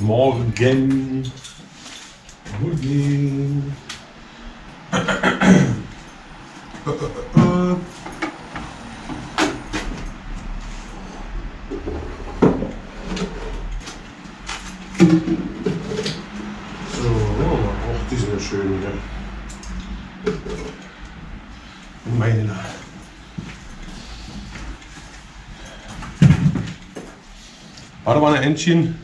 Guten Morgen. Guten. So, auch die sind schön hier. Meine Nacht. Warte mal, ein Entchen.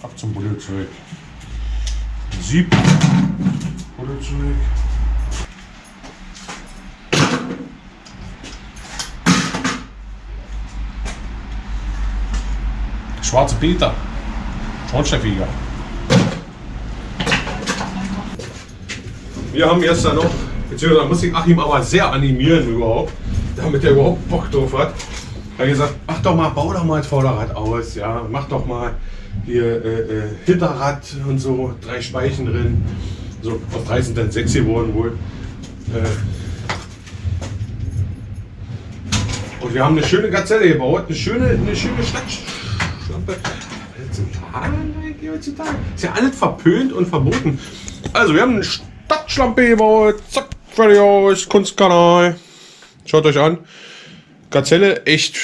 Ab zum Buddelzeug. Sieb. Buddelzeug. Schwarze Peter. Schornsteinfeger. Wir haben erst dann noch, beziehungsweise muss ich Achim aber sehr animieren überhaupt, damit er überhaupt Bock drauf hat. Er hat gesagt, mach doch mal, bau doch mal das Vorderrad aus, ja, mach doch mal hier Hinterrad und so, 3 Speichen drin. So, auf 3 sind dann 6 geworden wohl. Und wir haben eine schöne Gazelle gebaut, eine schöne Stadtschlampe. Ist ja alles verpönt und verboten. Also, wir haben eine Stadtschlampe gebaut. Zack, fertig aus, Kunstkanal. Schaut euch an. Gazelle, echt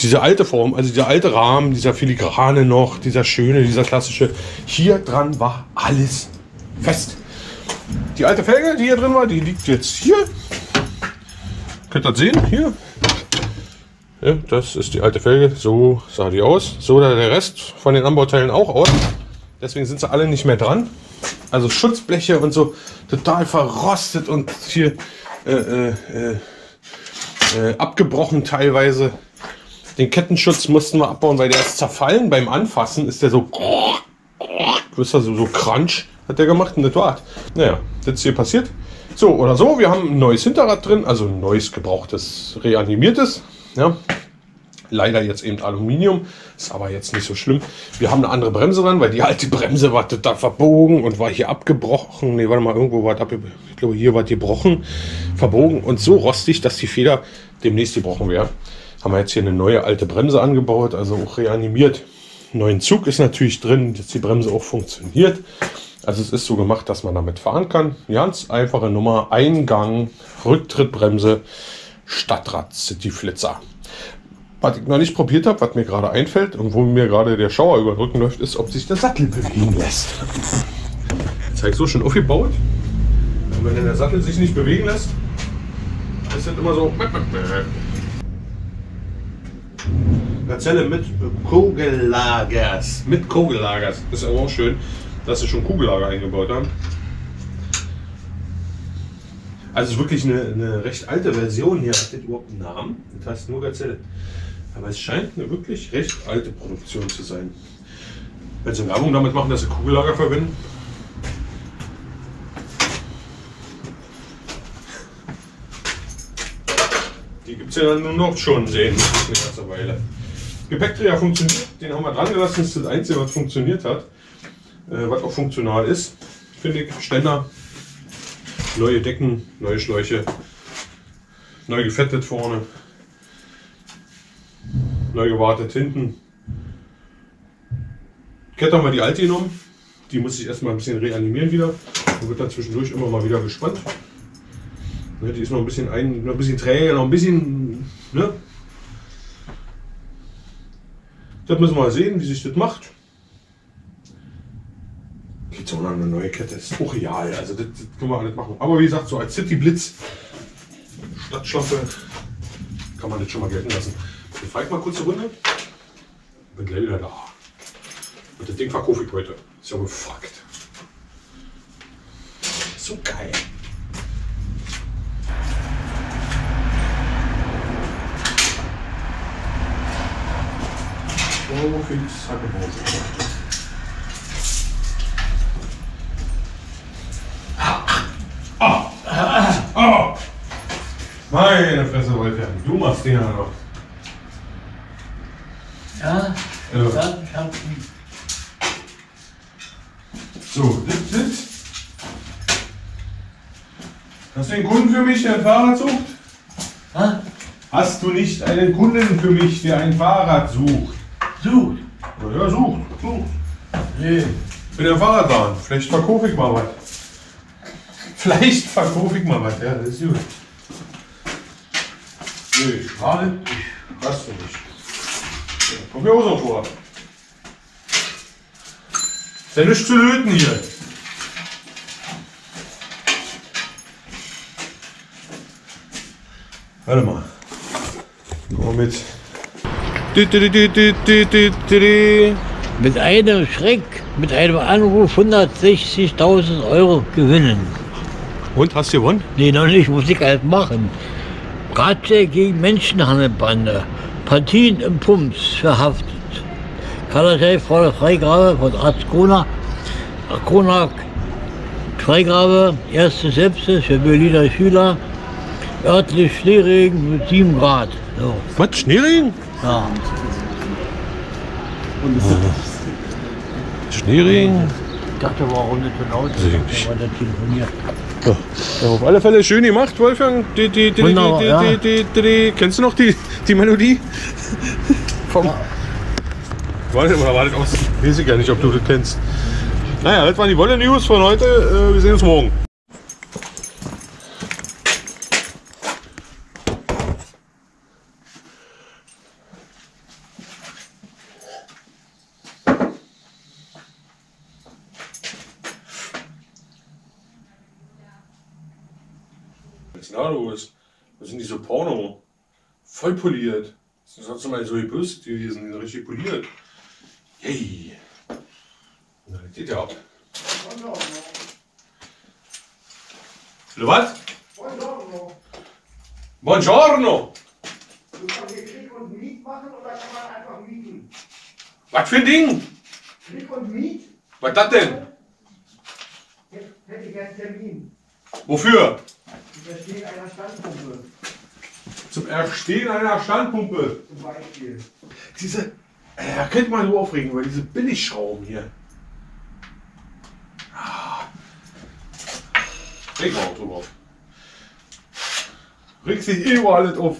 diese alte Form, also dieser alte Rahmen, dieser filigrane noch, dieser schöne, dieser klassische. Hier dran war alles fest. Die alte Felge, die hier drin war, die liegt jetzt hier. Könnt ihr das sehen? Hier. Ja, das ist die alte Felge, so sah die aus. So sah der Rest von den Anbauteilen auch aus. Deswegen sind sie alle nicht mehr dran. Also Schutzbleche und so, total verrostet und hier abgebrochen teilweise. Den Kettenschutz mussten wir abbauen, weil der ist zerfallen. Beim Anfassen ist der so, wisst ihr, so Crunch hat der gemacht. Und das war's. Naja, das ist hier passiert. So oder so, wir haben ein neues Hinterrad drin, also ein neues gebrauchtes, reanimiertes. Ja, leider jetzt eben Aluminium, ist aber jetzt nicht so schlimm. Wir haben eine andere Bremse dran, weil die alte Bremse war total verbogen und war hier abgebrochen. Ne, warte mal, irgendwo war ich glaube hier war die gebrochen, verbogen und so rostig, dass die Feder demnächst gebrochen wäre. Haben wir jetzt hier eine neue alte Bremse angebaut, also auch reanimiert. Neuen Zug ist natürlich drin, dass die Bremse auch funktioniert. Also es ist so gemacht, dass man damit fahren kann. Ganz einfache Nummer, Eingang, Rücktrittbremse. Stadtrad City Flitzer. Was ich noch nicht probiert habe, was mir gerade einfällt und wo mir gerade der Schauer über den Rücken läuft, ist, ob sich der Sattel bewegen lässt. Jetzt habe ich so schön aufgebaut. Und wenn der Sattel sich nicht bewegen lässt, ist das immer so. Gazelle mit Kugellagers. Mit Kugellagers. Ist aber auch schön, dass sie schon Kugellager eingebaut haben. Also es ist wirklich eine recht alte Version hier, hat das überhaupt einen Namen, das heißt nur Gazelle. Aber es scheint eine wirklich recht alte Produktion zu sein. Wenn sie Werbung damit machen, dass sie Kugellager verwenden. Die gibt es ja nur noch schon sehen, eine ganze Weile. Gepäckträger funktioniert, den haben wir dran gelassen, das ist das Einzige, was funktioniert hat. Was auch funktional ist, finde ich, Ständer. Neue Decken, neue Schläuche, neu gefettet vorne, neu gewartet hinten. Kette haben wir die alte genommen, die muss ich erstmal ein bisschen reanimieren wieder. Da wird dann zwischendurch immer mal wieder gespannt. Die ist noch ein bisschen, träge, noch ein bisschen. Ne? Das müssen wir mal sehen, wie sich das macht. So eine neue Kette ist auch real, also das können wir alles machen. Aber wie gesagt, so als City-Blitz, Stadtschlampe, kann man das schon mal gelten lassen. Wir fahren mal kurz eine Runde, bin gleich wieder da. Und das Ding verkaufe ich heute, ist ja gefuckt. So geil. Oh, fix, hat gebaut. Oh! Meine Fresse, Wolfgang, du machst den ja noch. Ja, also. Ja, ich hab ihn. So, dit. Hast du einen Kunden für mich, der ein Fahrrad sucht? Hä? Hast du nicht einen Kunden für mich, der ein Fahrrad sucht? Sucht? Ja, sucht. Du? Nee, ich bin der Fahrradbahn. Vielleicht verkaufe ich mal was. Vielleicht verkaufe ich mal was, ja, das ist gut. Nee, gerade nicht. Hast du nicht. Ja, kommt mir auch so vor. Ist ja nichts zu löten hier. Warte mal. Komm mit. Mit einem Schreck, mit einem Anruf 160.000 Euro gewinnen. Und, hast du gewonnen? Nee, noch nicht, muss ich halt machen. Razzia gegen Menschenhandelbande. Partien im Pumps verhaftet. Kardatei fordert Freigabe von Arzt Konak. Konak Freigabe, erste Sepsis für Berliner Schüler. Örtlich Schneeregen mit 7 Grad. So. Was? Schneeregen? Ja. Schneeregen? Ich dachte, war auch nicht so laut. Ich habe weiter telefoniert. Ja. Ja, auf alle Fälle schön gemacht, Wolfgang. Wunderbar, ja. Kennst du noch die Melodie? Vom ja. War das aus? Weiß ich gar nicht, ob du das kennst. Naja, das waren die Wolle News von heute. Wir sehen uns morgen. Das sind die so Porno. Voll poliert. Das ist sonst mal so gebürstet gewesen. Die sind richtig poliert. Yay! Na, das geht ja ab. Oder was? Buongiorno. Buongiorno! Muss man hier Klick und Miet machen oder kann man einfach mieten? Was für ein Ding? Klick und Miet? Was das denn? Jetzt hätte ich einen Termin. Wofür? Erstehen einer Standpumpe. Zum Erstehen einer Standpumpe. Zum Beispiel. Diese, da könnte man so aufregen über diese Billigschrauben hier. Reg mal auch drüber auf. Regt sich überall alles auf.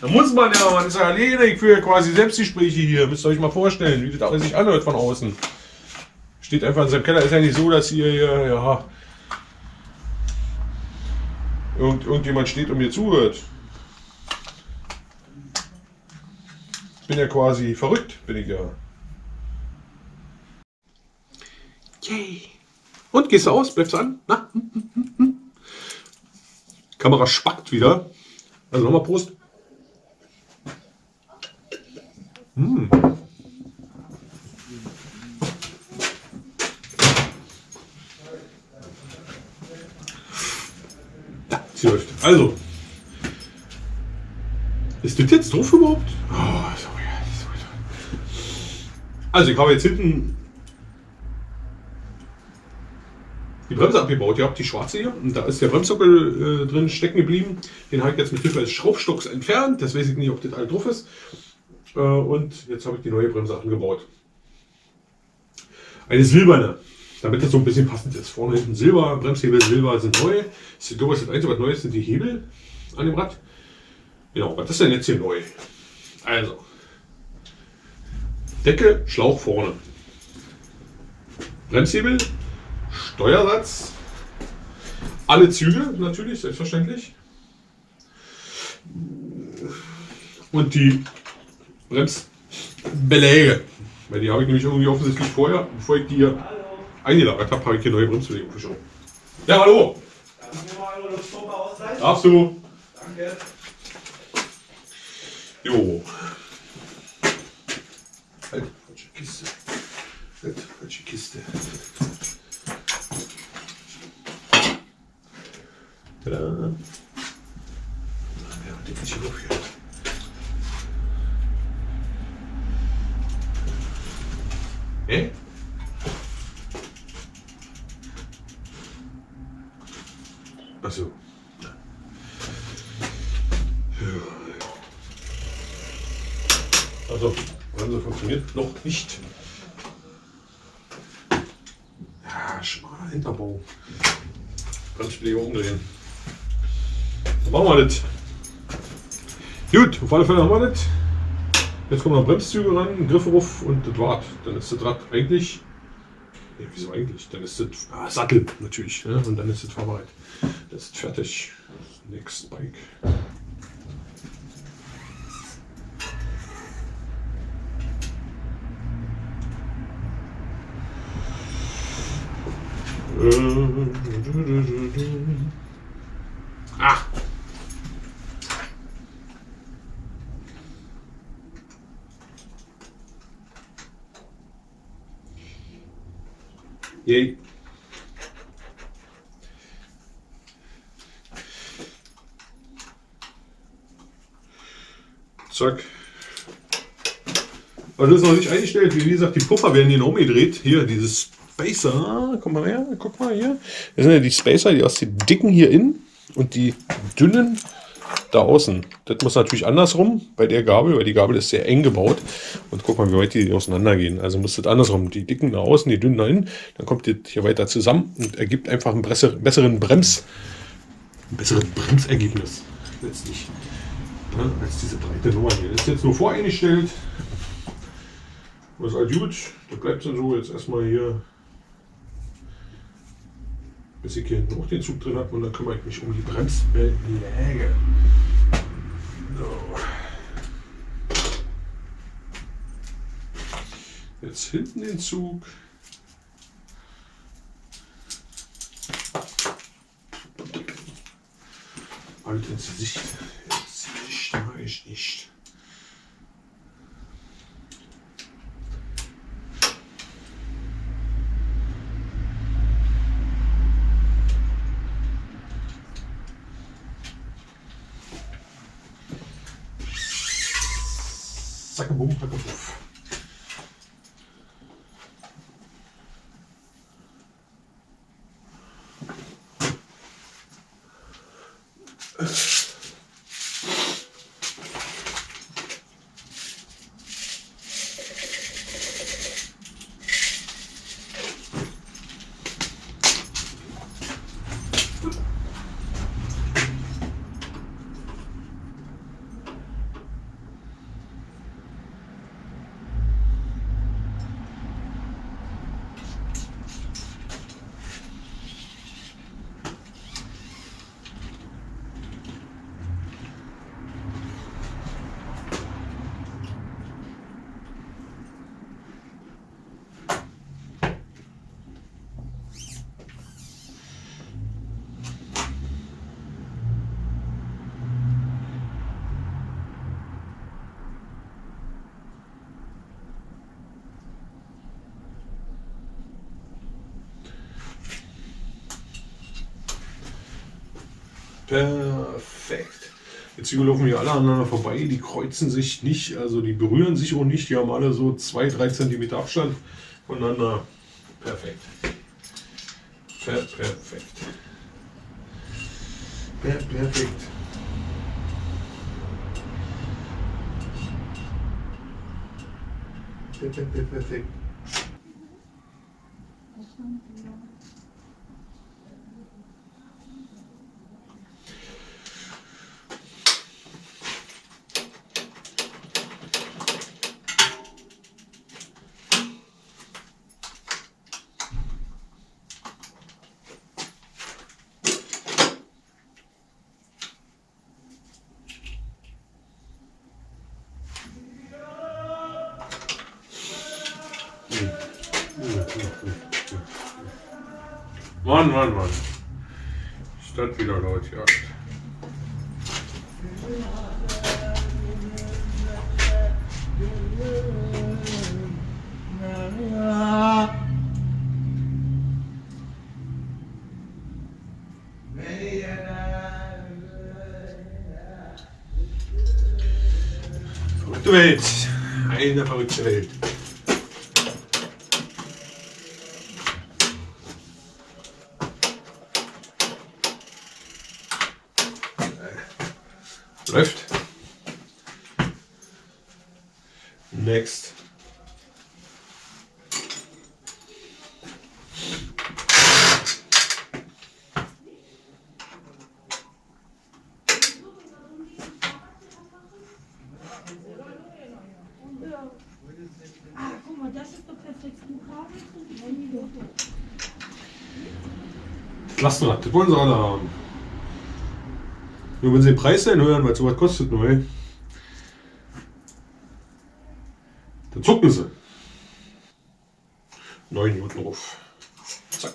Da muss man ja, man ist ja erledigt für quasi Selbstgespräche hier. Müsst ihr euch mal vorstellen, wie das sich anhört von außen. Steht einfach in seinem Keller, ist ja nicht so, dass ihr hier, ja. Irgendjemand steht und mir zuhört. Bin ja quasi verrückt, bin ich ja. Yay! Und gehst du aus? Bleibst du an? Na? Kamera spackt wieder. Also nochmal Prost. Hm. Also, ist das jetzt drauf überhaupt? Oh, sorry. Also, ich habe jetzt hinten die Bremse abgebaut. Ihr habt die schwarze hier und da ist der Bremssockel drin stecken geblieben. Den habe ich jetzt mit Hilfe des Schraubstocks entfernt. Das weiß ich nicht, ob das alles drauf ist. Und jetzt habe ich die neue Bremse angebaut. Eine silberne. Damit das so ein bisschen passend ist. Vorne hinten Silber, Bremshebel Silber sind neu. Ich glaube, das ist das Einzige, was neu ist, sind die Hebel an dem Rad. Genau, was ist denn jetzt hier neu? Also, Decke, Schlauch vorne. Bremshebel, Steuersatz, alle Züge natürlich, selbstverständlich. Und die Bremsbeläge. Weil die habe ich nämlich irgendwie offensichtlich vorher, bevor ich die hier eingelagert habe ich hier neue Bremsbeläge geschoben. Ja, hallo! Darf ich mir mal eure Luftpumpe ausleihen? Darfst du! Danke! Jo! Halt, falsche Kiste! Halt, falsche Kiste! Tada! Ja, die kann ich hier aufhören. Hä? Achso. Ja. Also, Bremse funktioniert noch nicht. Ja, schmaler Hinterbau. Bremsbeläge umdrehen. Dann machen wir das. Gut, auf alle Fälle haben wir das. Jetzt kommen noch Bremszüge ran, Griffe ruf und das war's. Dann ist das Rad eigentlich. Ja, wieso eigentlich? Dann ist das Sattel natürlich. Ne? Und dann ist das Fahrbereit. Das ist fertig. Next Bike. Ah! Yay. Zack. Aber das ist noch nicht eingestellt. Wie gesagt, die Puffer werden hier noch umgedreht. Hier, dieses Spacer. Komm mal her, guck mal hier. Das sind ja die Spacer, die aus den dicken hier innen und die dünnen da außen. Das muss natürlich andersrum bei der Gabel, weil die Gabel ist sehr eng gebaut. Und guck mal, wie weit die auseinander gehen. Also muss das andersrum. Die dicken nach außen, die dünnen nach innen. Dann kommt das hier weiter zusammen und ergibt einfach einen besseren Bremsergebnis. Letztlich. Ne, als diese breite Nummer hier. Das ist jetzt nur voreingestellt. Das ist halt gut. Da bleibt es dann so. Jetzt erstmal hier, bis ich hier hinten auch den Zug drin habe, und dann kümmere ich mich um die Bremsbeläge. So. Jetzt hinten den Zug. Halt ins Gesicht. Mache ich nicht. Sackebum, Hackebuff. Perfekt. Jetzt laufen hier alle aneinander vorbei, die kreuzen sich nicht, also die berühren sich auch nicht, die haben alle so 2-3 cm Abstand voneinander. Perfekt. Perfekt. Perfekt. Perfekt. Mann. Statt wieder Leutjagd. Verrückte Welt. Eine verrückte Welt. Läuft. Next. Lassen das wollen sie alle haben. Nur wenn sie den Preis hören, weil sowas kostet nur, ey. Dann zucken sie. 9 Minuten drauf. Zack.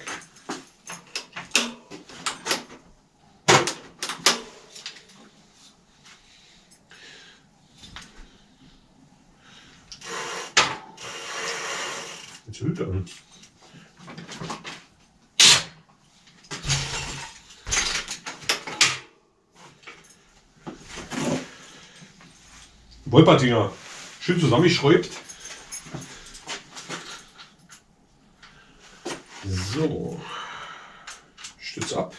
Jetzt hüllt er an. Wolpertinger. Schön zusammengeschräubt. So. Stütz ab.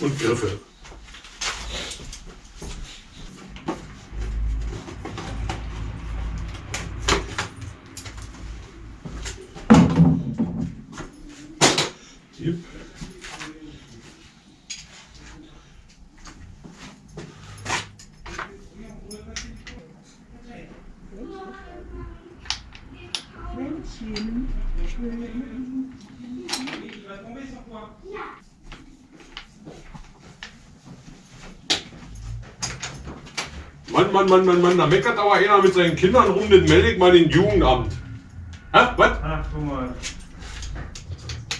Und Griffe. Mann, da meckert aber einer mit seinen Kindern rum, den melde ich mal den Jugendamt. Hä? Was? Ach du mal.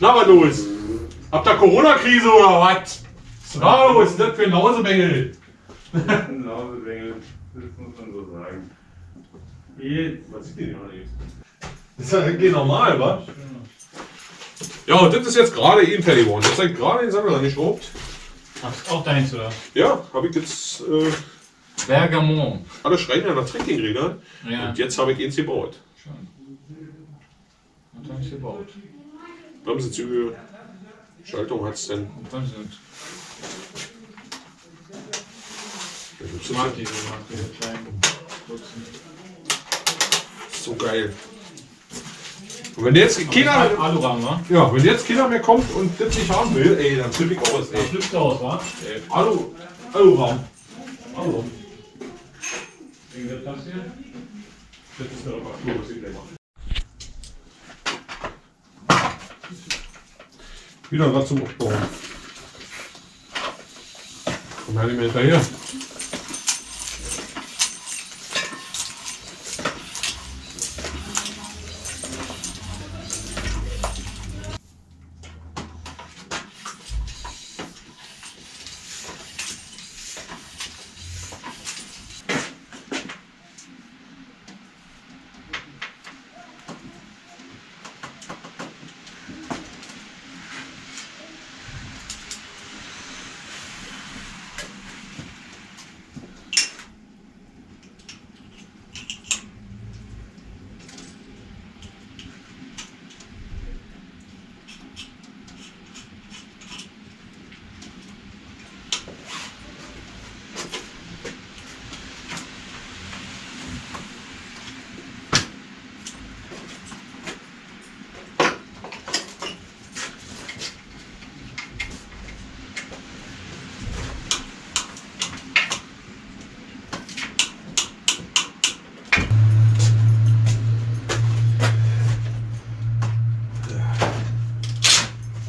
Na, was los? Habt ihr Corona-Krise oder was? Na, was ist das für ein Lausebengel? Ein Lausebengel, das muss man so sagen. Was sieht denn hier noch nicht? Das ist ja irgendwie normal, wa? Ja, und das ist jetzt gerade eben fertig geworden. Das ist halt gerade in den Sammler geschraubt. Ach, auch deins, oder? Ja, habe ich jetzt. Bergamont. Alle schreien ja nach Trekkingrädern. Ja. Und jetzt habe ich eins gebaut. Schön. Und dann ist gebaut. Bremsenzüge, Schaltung hat es denn. Ich mag diese kleinen Butzen. So geil. Und wenn jetzt keiner mehr kommt und das nicht haben will, ey, dann flippe ich aus. Ey. Dann flippst du aus, wa? Alurahmen. Alurahmen. Das hier? Das ist der Reparatur, was ich gleich mache. Wieder was zum Aufbauen. Komm halt nicht mehr hinterher.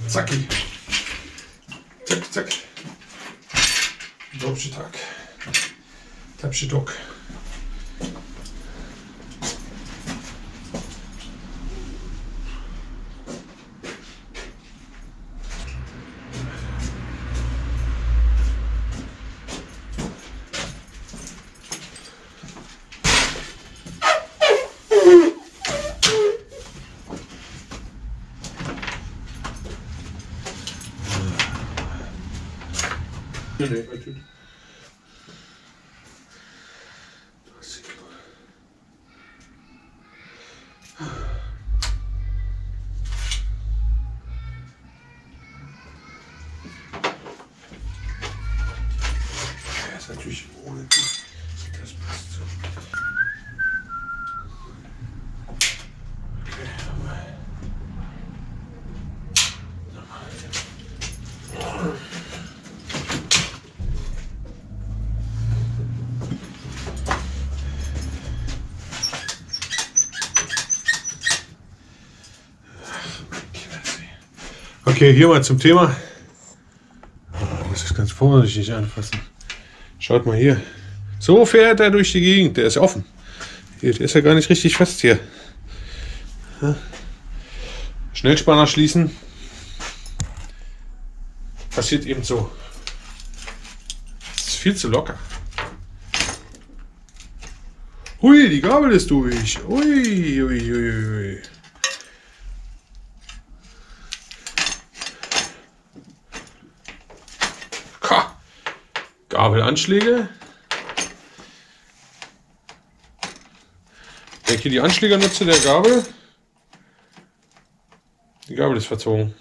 Zacki. Zack, zack. Dobszy tak. Tapszy tok. Natürlich ohne die, das passt so. Okay, nochmal. Okay, hier mal zum Thema. Ich muss das ganz vorsichtig anfassen. Schaut mal hier. So fährt er durch die Gegend. Der ist offen. Hier, der ist ja gar nicht richtig fest hier. Schnellspanner schließen. Passiert eben so. Das ist viel zu locker. Hui, die Gabel ist durch. Ui, ui, ui, ui. Gabelanschläge. Wenn ich hier die Anschläger nutze der Gabel. Die Gabel ist verzogen.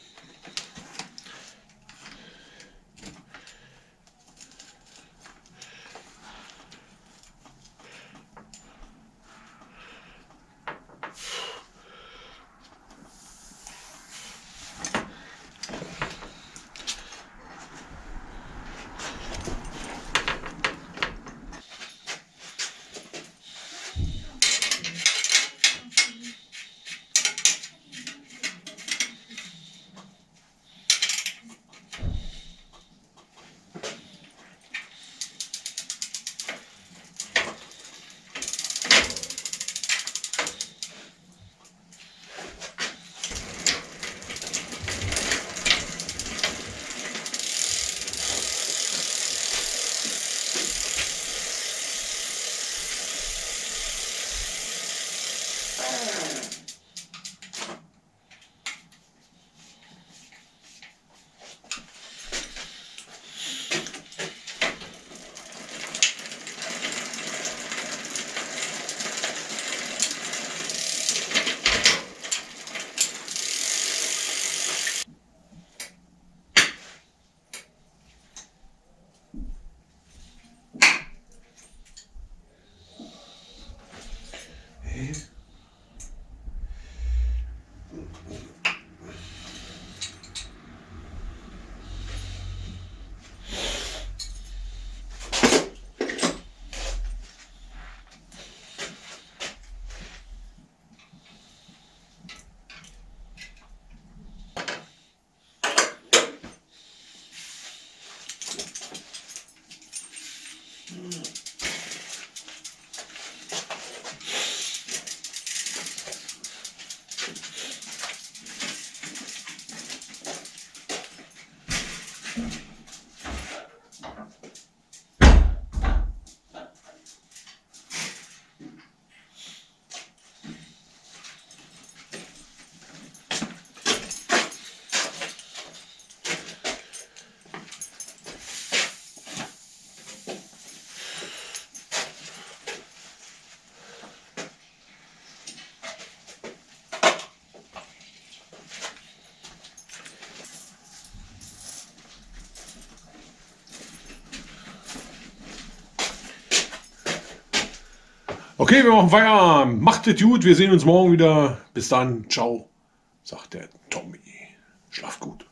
Okay, wir machen Feierabend. Macht es gut. Wir sehen uns morgen wieder. Bis dann. Ciao, sagt der Tommy. Schlaf gut.